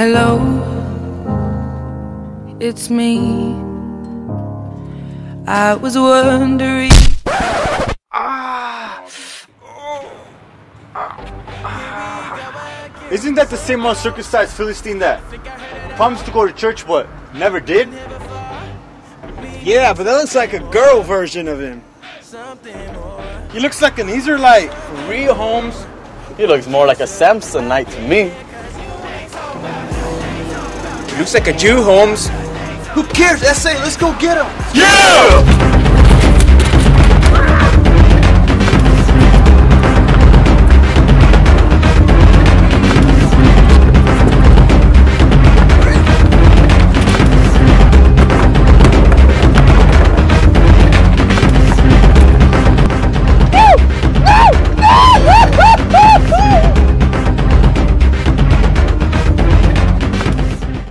Hello, it's me. I was wondering. Isn't that the same uncircumcised Philistine that promised to go to church but never did? Yeah, but that looks like a girl version of him. He looks like an Israelite, for real, Holmes. He looks more like a Samsonite to me. He looks like a Jew, Holmes. Who cares, S.A.? Let's go get him! Yeah!